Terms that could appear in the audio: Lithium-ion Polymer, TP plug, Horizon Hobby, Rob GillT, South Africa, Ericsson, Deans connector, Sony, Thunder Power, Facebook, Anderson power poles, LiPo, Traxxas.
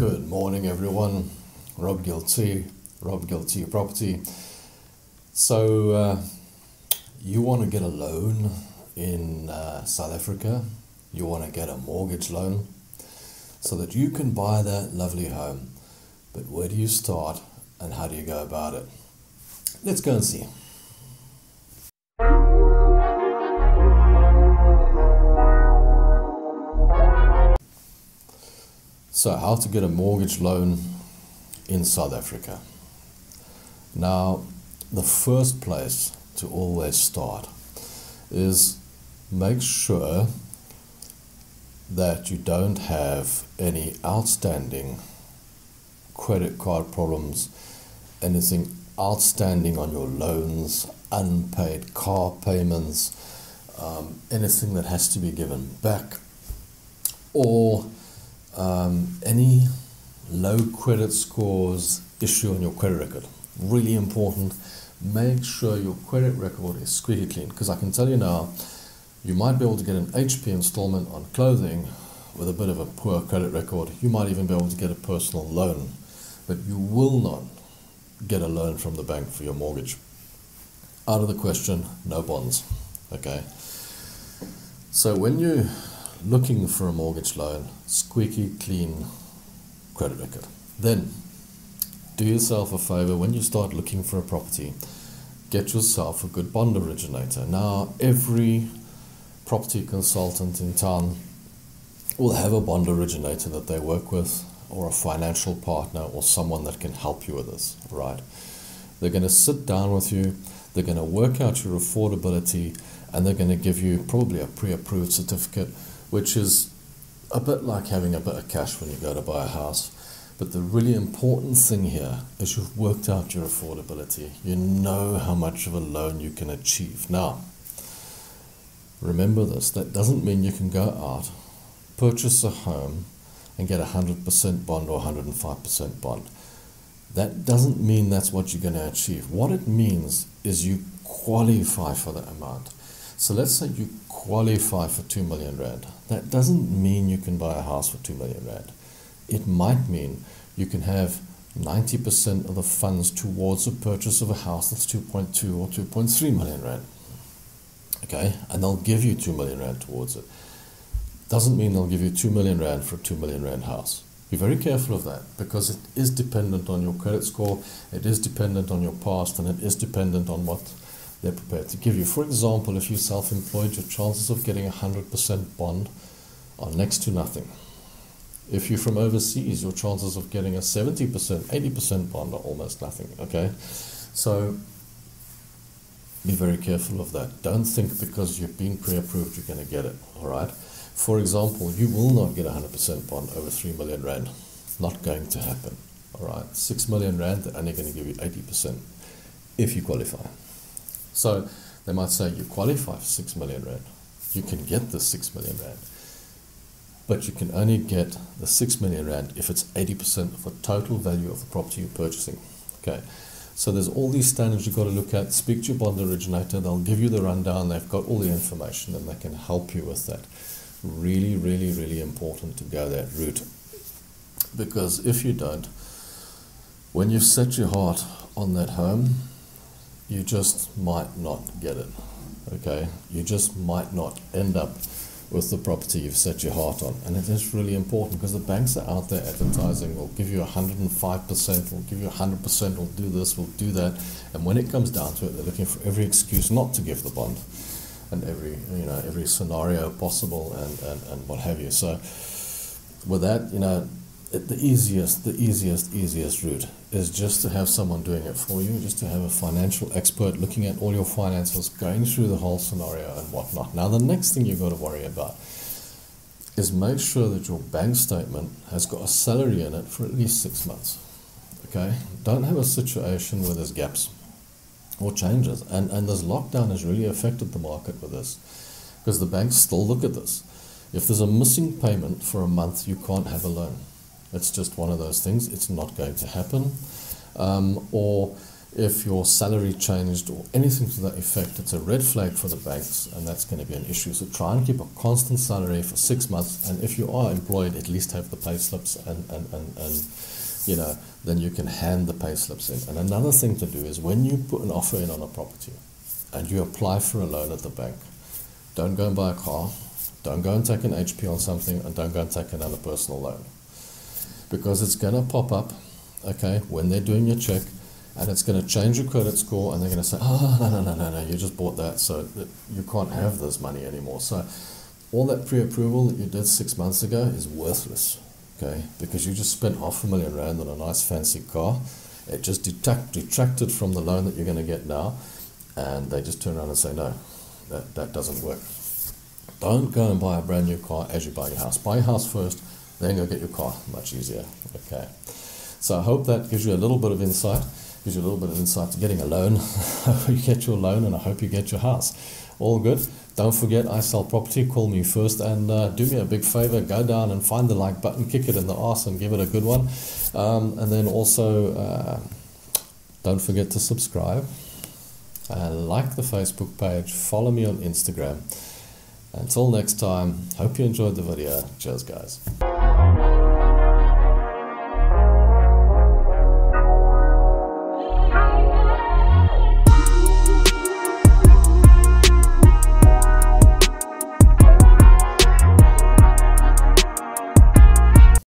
Good morning, everyone. Rob GillT, Rob GillT Property. So you want to get a loan in South Africa. You want to get a mortgage loan so that you can buy that lovely home. But where do you start and how do you go about it? Let's go and see. So, how to get a mortgage loan in South Africa. Now, the first place to always start is make sure that you don't have any outstanding credit card problems, anything outstanding on your loans, unpaid car payments, anything that has to be given back, or any low credit scores issue on your credit record. Really important. Make sure your credit record is squeaky clean, because I can tell you now, you might be able to get an HP installment on clothing with a bit of a poor credit record. You might even be able to get a personal loan, but you will not get a loan from the bank for your mortgage. Out of the question. No bonds. Okay, so when you looking for a mortgage loan, squeaky clean credit record. Then do yourself a favor when you start looking for a property, get yourself a good bond originator. Now every property consultant in town will have a bond originator that they work with, or a financial partner, or someone that can help you with this, right? They're going to sit down with you, they're going to work out your affordability, and they're going to give you probably a pre-approved certificate, which is a bit like having a bit of cash when you go to buy a house. But the really important thing here is you've worked out your affordability. You know how much of a loan you can achieve. Now, remember this, that doesn't mean you can go out, purchase a home, and get a 100% bond or 105% bond. That doesn't mean that's what you're going to achieve. What it means is you qualify for that amount. So let's say you qualify for 2 million rand. That doesn't mean you can buy a house for 2 million rand. It might mean you can have 90% of the funds towards the purchase of a house that's 2.2 or 2.3 million rand. Okay, and they'll give you 2 million rand towards it. Doesn't mean they'll give you 2 million rand for a 2 million rand house. Be very careful of that, because it is dependent on your credit score, it is dependent on your past, and it is dependent on what they're prepared to give you. For example, if you're self-employed, your chances of getting a 100% bond are next to nothing. If you're from overseas, your chances of getting a 70%, 80% bond are almost nothing, okay? So be very careful of that. Don't think because you've been pre-approved you're going to get it, all right? For example, you will not get a 100% bond over 3 million rand. Not going to happen, all right? 6 million rand, they're only going to give you 80% if you qualify. So they might say you qualify for 6 million rand, you can get the 6 million rand, but you can only get the 6 million rand if it's 80% of the total value of the property you're purchasing. Okay, so there's all these standards you've got to look at. Speak to your bond originator, they'll give you the rundown, they've got all the information and they can help you with that. Really, really, really important to go that route, because if you don't, when you've set your heart on that home, you just might not get it, okay? You just might not end up with the property you've set your heart on. And it is really important, because the banks are out there advertising, we'll give you 105%, we'll give you 100%, we'll do this, we'll do that. And when it comes down to it, they're looking for every excuse not to give the bond, and every scenario possible and what have you. So with that, the easiest route is just to have someone doing it for you, just to have a financial expert looking at all your finances, going through the whole scenario and whatnot. Now, the next thing you've got to worry about is make sure that your bank statement has got a salary in it for at least 6 months. Okay? Don't have a situation where there's gaps or changes. And this lockdown has really affected the market with this, because the banks still look at this. If there's a missing payment for a month, you can't have a loan. It's just one of those things. It's not going to happen. Or If your salary changed or anything to that effect, it's a red flag for the banks, and that's going to be an issue. So try and keep a constant salary for 6 months, and if you are employed, at least have the pay slips, and you know, then you can hand the pay slips in. And another thing to do is when you put an offer in on a property and you apply for a loan at the bank, don't go and buy a car, don't go and take an HP on something, and don't go and take another personal loan, because it's going to pop up, okay, when they're doing your check. And it's going to change your credit score, and they're going to say, oh, no, you just bought that, so you can't have this money anymore. So all that pre-approval that you did 6 months ago is worthless, okay? Because you just spent R500,000 on a nice fancy car. It just detracted from the loan that you're going to get now, and they just turn around and say, no, that doesn't work. Don't go and buy a brand new car as you buy your house. Buy your house first, then go get your car. Much easier, okay? So I hope that gives you a little bit of insight. Gives you a little bit of insight to getting a loan. You get your loan, and I hope you get your house. All good. Don't forget, I sell property. Call me first, and do me a big favor. Go down and find the like button, kick it in the arse, and give it a good one. And then also, don't forget to subscribe. Like the Facebook page. Follow me on Instagram. Until next time, hope you enjoyed the video. Cheers, guys.